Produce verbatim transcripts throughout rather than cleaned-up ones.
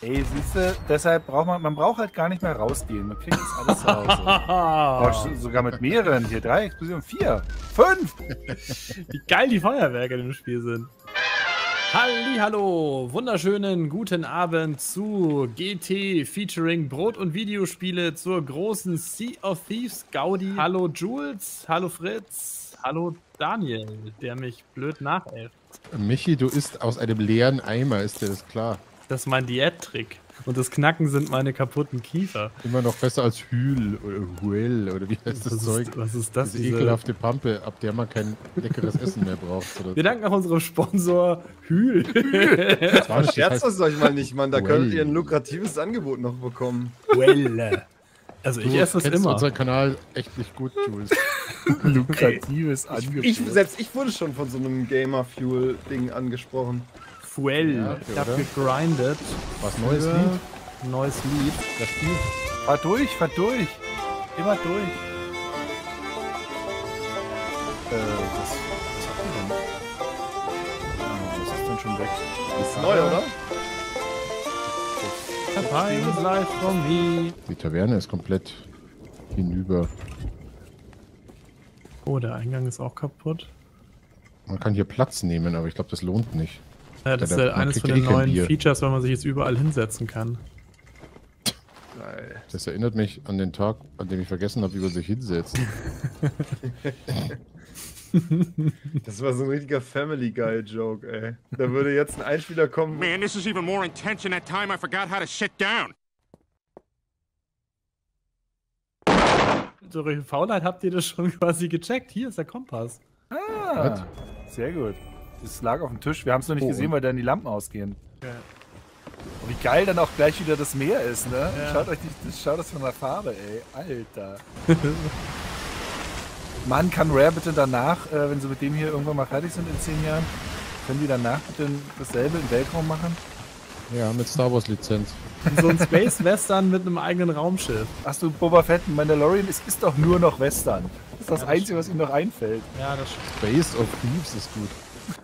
Ey, siehste, deshalb braucht man, man braucht halt gar nicht mehr rausgehen. Man kriegt das alles zu Hause. Sogar mit mehreren. Hier drei Explosionen, vier, fünf. Wie geil die Feuerwerke in dem Spiel sind. Hallihallo, wunderschönen guten Abend zu G T featuring Brot und Videospiele zur großen Sea of Thieves Gaudi. Hallo Jules, hallo Fritz, hallo Daniel, der mich blöd nachäfft. Michi, du isst aus einem leeren Eimer, ist dir das klar? Das ist mein Diättrick. Und das Knacken sind meine kaputten Kiefer. Immer noch besser als Huel oder Huel oder wie heißt das was Zeug? Ist, was ist das? Diese, diese ekelhafte Pampe, ab der man kein leckeres Essen mehr braucht. Oder wir so. Danken auch unserem Sponsor Huel. Das war nicht, scherzt das euch mal nicht, Mann. Da well. Könnt ihr ein lukratives Angebot noch bekommen. Huel. Also du ich esse das immer. Unser Kanal echt nicht gut, Jules. Lukratives hey, Angebot. Ich, selbst ich wurde schon von so einem Gamer-Fuel-Ding angesprochen. Huel, ja, okay, ich hab oder? gegrindet. Was, neues Lied? Neues Lied. Das Spiel. Fahr durch, fahr durch. Immer durch. Äh, was, was hat die denn? Oh, das ist dann schon weg. Ist neu, oder? Time is life from me. Die Taverne ist komplett hinüber. Oh, der Eingang ist auch kaputt. Man kann hier Platz nehmen, aber ich glaube, das lohnt nicht. Ja, das ist ja eines von den neuen Features, weil man sich jetzt überall hinsetzen kann. Geil. Das erinnert mich an den Tag, an dem ich vergessen habe, wie man sich hinsetzt. Das war so ein richtiger Family Guy Joke, ey. Da würde jetzt ein Einspieler kommen. Man, this is even more intense than that time I forgot how to sit down. So durch Faulheit habt ihr das schon quasi gecheckt. Hier ist der Kompass. Ah, what? Sehr gut. Es lag auf dem Tisch, wir haben es noch nicht oh, gesehen, weil dann die Lampen ausgehen. Ja. Und wie geil dann auch gleich wieder das Meer ist, ne? Ja. Schaut euch nicht, schaut das von der Farbe, ey. Alter. Mann, kann Rare bitte danach, äh, wenn sie mit dem hier irgendwann mal fertig sind in zehn Jahren, können die danach bitte dasselbe im Weltraum machen? Ja, mit Star Wars Lizenz. So ein Space Western mit einem eigenen Raumschiff. Hast du Boba Fett und Mandalorian? Es ist doch nur noch Western. Das ist das, ja, das Einzige, was ihm noch einfällt. Ja, das Space of Thieves ist gut.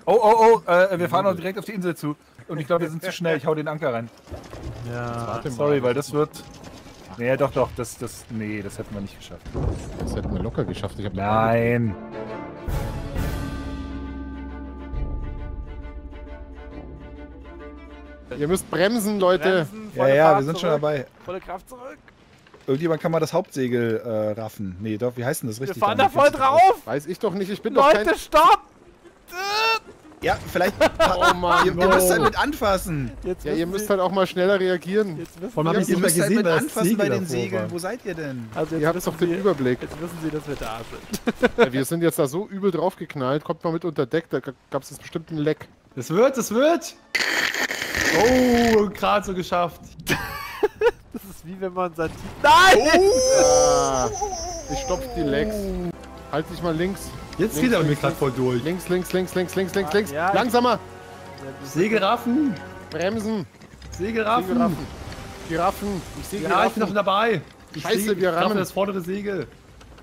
Oh, oh, oh, äh, wir fahren auch direkt auf die Insel zu. Und ich glaube, wir sind zu schnell. Ich hau den Anker rein. Ja, sorry, weil das wird... Nee, doch, doch, das, das... Nee, das hätten wir nicht geschafft. Das hätten wir locker geschafft. Ich hab Nein! Ihr müsst bremsen, Leute! Bremsen, ja, ja, Fahrt wir sind zurück. Schon dabei. Volle Kraft zurück! Irgendjemand kann mal das Hauptsegel äh, raffen. Nee, doch, wie heißt denn das richtig? Wir fahren da voll drauf! Weiß ich doch nicht, ich bin Leute, doch kein... Leute, stopp! Ja, vielleicht. Oh Mann, ihr, no. ihr müsst halt mit anfassen. Jetzt ja, ihr müsst halt auch mal schneller reagieren. Jetzt ja, ihr müsst halt gesehen, mit anfassen Siegel bei den Segeln. Wo seid ihr denn? Also ihr habt doch den Sie, Überblick. Jetzt wissen Sie, dass wir da sind. Ja, wir sind jetzt da so übel drauf geknallt. Kommt mal mit unter Deck, da gab es jetzt bestimmt einen Leck. Es wird, es wird! Oh, gerade so geschafft. Das ist wie wenn man sein Team. Nein! Oh. Ich stopfe die Lecks. Halt dich mal links. Jetzt geht er mit gerade voll durch. Links, links, links, links, links, links, links. Ah, ja, langsamer! Segelraffen! Bremsen! Segelraffen! Segelraffen! Giraffen! Ich sehe Giraffen! Ja, ich bin noch dabei! Ich Scheiße, segel. wir rammen! Ich das vordere Segel!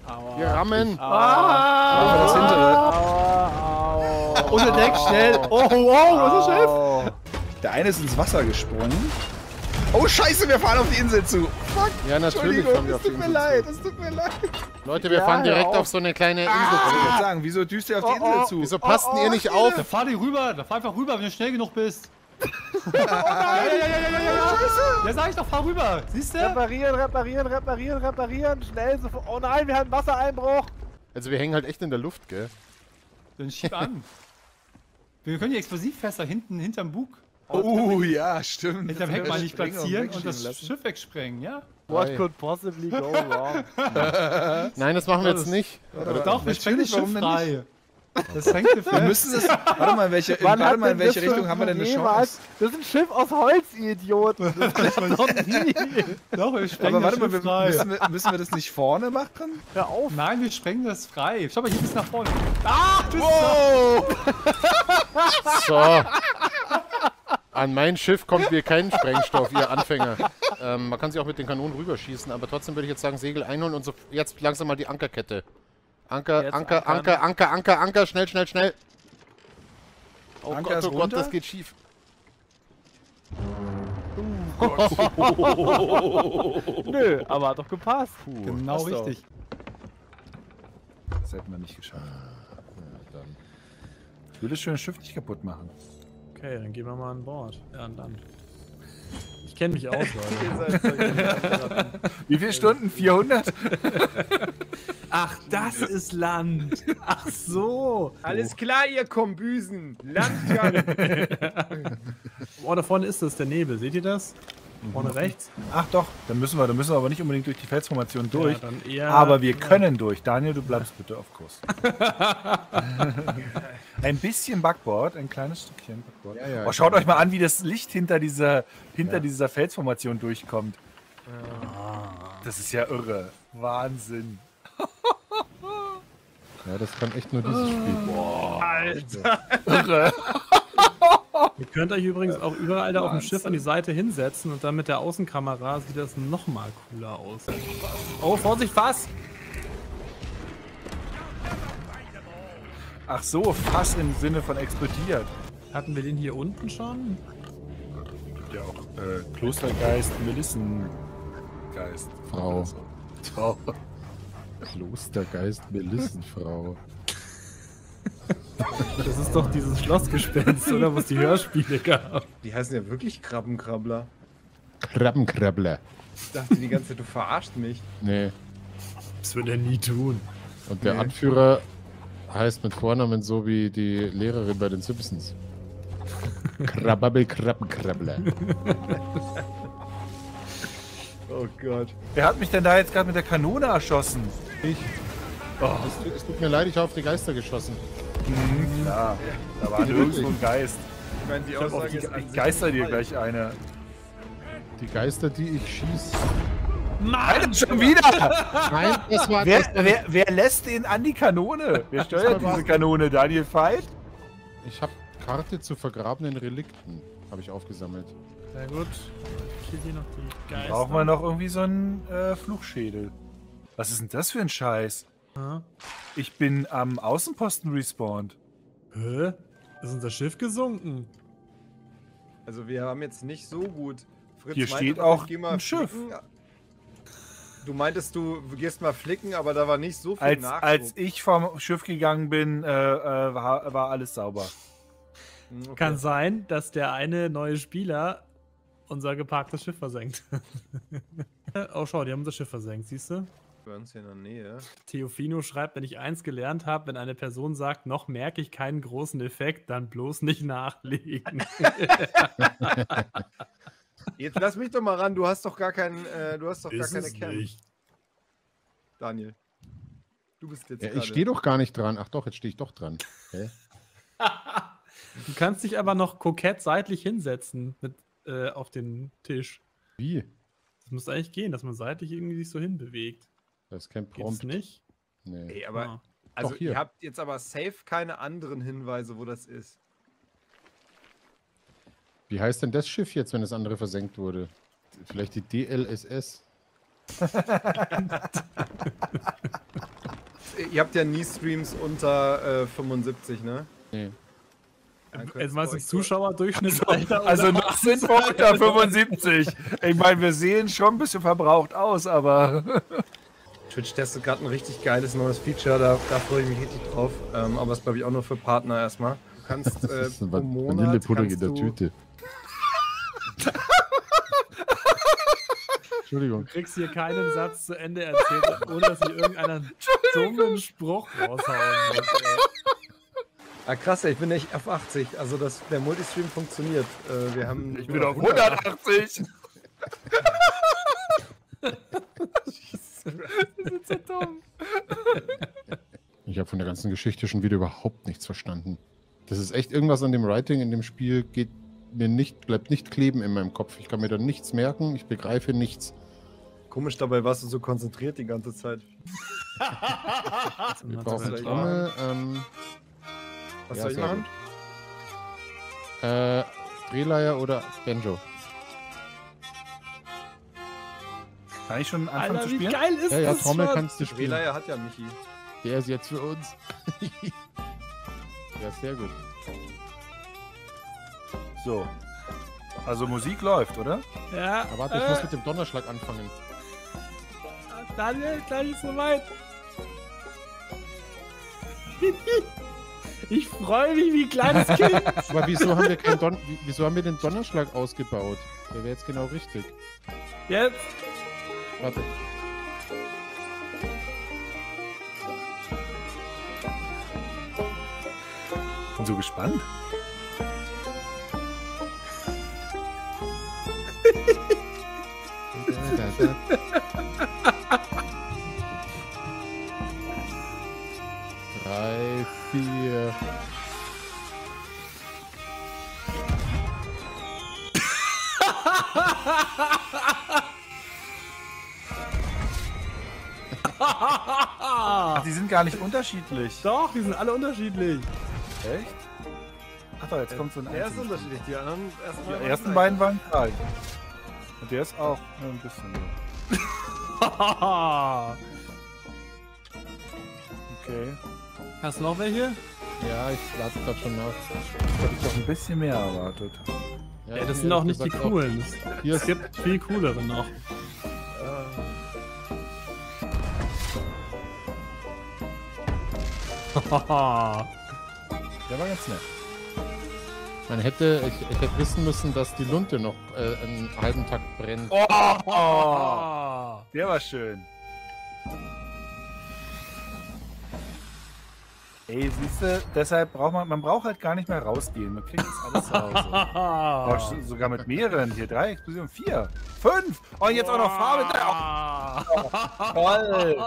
Aua. Wir rammen! Ah! Das hintere! Aua. Aua. Unter Deck, schnell! Oh, wow, was ist das Schiff? Der eine ist ins Wasser gesprungen. Oh Scheiße, wir fahren auf die Insel zu. Fuck. Ja, natürlich fahren wir auf die Insel zu. Es tut mir leid, es tut mir leid. Leute, wir ja, fahren direkt auf. auf so eine kleine Insel ah. zu. Ich würde sagen, wieso düst ihr auf oh, die Insel oh. zu? Wieso passt oh, oh, ihr nicht Schiene. auf? Da fahr die rüber, da fahr einfach rüber, wenn du schnell genug bist. oh nein, ja, ja, ja, ja, ja, Scheiße. Ja, sag ich doch, fahr rüber. Siehst du? Reparieren, reparieren, reparieren, reparieren. Schnell sofort. Oh nein, wir haben Wassereinbruch. Also wir hängen halt echt in der Luft, gell? Dann schieb an. Wir können die Explosivfässer hinten, hinterm Bug. Oh, oh ja, stimmt. Hinterm Heck mal nicht platzieren und, und das lassen. Schiff wegsprengen, ja? What hey. could possibly go wrong? Nein, das machen wir jetzt nicht. Oder Oder doch, wir sprengen das Schiff frei. Das hängt wir müssen das. Warte mal, welche, in, warte mal, in welche Richtung haben wir denn eine Chance? Das ist ein Schiff aus Holz, ihr Idioten. Das war doch nie. Doch, wir sprengen Aber warte das Schiff mal, wir, frei. Müssen, wir, müssen wir das nicht vorne machen? Hör auf. Nein, wir sprengen das frei. Schau mal, hier bis nach vorne. Ah, du bist So. An mein Schiff kommt hier kein Sprengstoff, ihr Anfänger. Ähm, man kann sich auch mit den Kanonen rüberschießen, aber trotzdem würde ich jetzt sagen, Segel einholen und so jetzt langsam mal die Ankerkette. Anker, jetzt Anker, Anker, Anker, Anker, Anker, schnell, schnell, schnell. Oh Anker Gott, oh runter? Gott, das geht schief. Oh Gott. Nö, aber hat doch gepasst. Puh, genau richtig. Auch. Das hätten wir nicht geschafft. Ja, dann. Ich will das schöne Schiff nicht kaputt machen. Okay, dann gehen wir mal an Bord. Ja, und dann. Ich kenne mich aus, Leute. Wie viele Stunden? vierhundert? Ach, das ist Land. Ach so. Alles klar, ihr Kombüsen. Landgang. Oh, da vorne ist das, der Nebel. Seht ihr das? Vorne mhm. rechts. Ach doch, dann müssen wir, dann müssen wir aber nicht unbedingt durch die Felsformation durch. Ja, dann eher, aber wir ja. können durch. Daniel, du bleibst bitte auf Kurs. Ein bisschen Backboard, ein kleines Stückchen Backboard. Ja, ja, oh, schaut euch mal an, wie das Licht hinter dieser, hinter ja. dieser Felsformation durchkommt. Ja. Das ist ja irre. Wahnsinn. Ja, das kann echt nur dieses Spiel. Boah. Alter. Irre. Ihr könnt euch übrigens auch überall da auf dem Schiff an die Seite hinsetzen und dann mit der Außenkamera sieht das nochmal cooler aus. Oh, Vorsicht, Fass! Ach so, Fass im Sinne von explodiert. Hatten wir den hier unten schon? Ja, auch äh, Klostergeist, Melissengeist. Frau. Frau. Klostergeist, Melissenfrau. Das ist doch dieses Schlossgespenst, oder? Was die Hörspiele gab. Die heißen ja wirklich Krabbenkrabbler. Krabbenkrabbler. Ich dachte die ganze Zeit, du verarscht mich. Nee. Das wird er nie tun. Und der nee. Anführer heißt mit Vornamen so wie die Lehrerin bei den Simpsons. Krabbabel, Krabbenkrabbler. Oh Gott. Wer hat mich denn da jetzt gerade mit der Kanone erschossen? Ich. Oh. Es, es tut mir leid, ich habe auf die Geister geschossen. Mhm. Ja, da war so ein Geist. Ich meine, die Aussage ist an sich Geister dir gleich eine. Die Geister, die ich schieß. Nein, schon wieder! Nein, das war wer, das wer, wer lässt den an die Kanone? Wer steuert diese Kanone? Daniel Veit? Ich habe Karte zu vergrabenen Relikten, habe ich aufgesammelt. Sehr gut. Ich kill hier noch die Geister. Brauchen wir noch irgendwie so einen äh, Fluchschädel. Was ist denn das für ein Scheiß? Ich bin am Außenposten respawned. Hä? Ist unser Schiff gesunken? Also wir haben jetzt nicht so gut. Fritz hier meinte, steht auch ein Schiff. Flicken. Du meintest, du gehst mal flicken, aber da war nicht so viel als, Nachschub. Als ich vom Schiff gegangen bin, äh, äh, war, war alles sauber. Okay. Kann sein, dass der eine neue Spieler unser geparktes Schiff versenkt. Oh, schau, die haben unser Schiff versenkt, siehst du? Bei uns hier in der Nähe. Theofino schreibt, wenn ich eins gelernt habe, wenn eine Person sagt, noch merke ich keinen großen Effekt, dann bloß nicht nachlegen. Jetzt lass mich doch mal ran, du hast doch gar keinen, äh, du hast doch ist gar keine Kerne. Daniel, du bist jetzt ja, ich stehe doch gar nicht dran. Ach doch, jetzt stehe ich doch dran. Hä? Du kannst dich aber noch kokett seitlich hinsetzen mit, äh, auf den Tisch. Wie? Das muss eigentlich gehen, dass man seitlich irgendwie sich so hinbewegt. Das ist kein Prompt. Geht's nicht? Nee. Ey, aber, ah. also ihr habt jetzt aber safe keine anderen Hinweise, wo das ist. Wie heißt denn das Schiff jetzt, wenn das andere versenkt wurde? Vielleicht die D L S S? Ihr habt ja nie Streams unter äh, fünfundsiebzig, ne? Nee. Jetzt meinst du Zuschauerdurchschnitt? Alter, also noch sind wir unter fünfundsiebzig. Ich meine, wir sehen schon ein bisschen verbraucht aus, aber... Twitch testet gerade ein richtig geiles neues Feature, da, da freue ich mich richtig drauf. Ähm, aber das glaube ich auch nur für Partner erstmal. Du kannst äh, pro Monat... Vanillepudding in der Tüte. Entschuldigung. Du kriegst hier keinen Satz zu Ende erzählt, ohne dass ich irgendeinen dummen Spruch raushauen muss, ey. Ah, krass, ich bin echt auf achtzig. Also das, der Multistream funktioniert. Äh, wir haben ich bin auf hundertachtzig. Das ist so dumm. Ich habe von der ganzen Geschichte schon wieder überhaupt nichts verstanden. Das ist echt irgendwas an dem Writing in dem Spiel, geht mir nicht, bleibt nicht kleben in meinem Kopf. Ich kann mir da nichts merken, ich begreife nichts. Komisch, dabei warst du so konzentriert die ganze Zeit. Wir brauchen Trommel, ähm... Was ja, soll ich machen? Äh, Drehleier oder Benjo? Kann ich schon anfangen Alter, zu spielen? Wie geil ist ja, ja, das Trommel kannst du spielen. Drehleier hat ja Michi. Der ist jetzt für uns. Ja, sehr gut. So. Also Musik läuft, oder? Ja. Aber warte, ich äh, muss mit dem Donnerschlag anfangen. Daniel, gleich ist soweit. Ich freue mich wie ein kleines Kind. Aber wieso haben wir keinen Don wieso haben wir den Donnerschlag ausgebaut? Der wäre jetzt genau richtig. Jetzt. Warte. Ich bin so gespannt. Drei, vier. Ach, die sind gar nicht unterschiedlich. Doch, die sind alle unterschiedlich. Echt? Ach doch, jetzt kommt so ein Der ist unterschiedlich, die anderen erstmal. Die ersten beiden waren gleich. Und der ist auch ja, ein bisschen. Okay. Hast du noch welche? Ja, ich lade gerade schon nach. Ich hätte doch ein bisschen mehr erwartet. Ja, ja, das sind auch nicht die coolen. Hier es gibt viel coolere noch. Der war ganz nett. Man hätte, ich, ich hätte wissen müssen, dass die Lunte noch äh, einen halben Takt brennt. Oh, oh, der war schön. Ey, siehst du, deshalb braucht man, man braucht halt gar nicht mehr rausgehen. Man kriegt jetzt alles zu Hause. Oh, sogar mit mehreren. Hier drei Explosionen, vier, fünf. Und oh, jetzt auch noch Farbe. Oh, toll.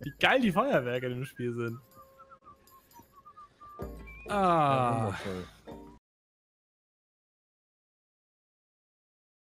Wie geil die Feuerwerke in dem Spiel sind. Ah.